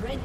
Red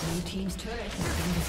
Blue team's turret has been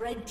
Red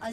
A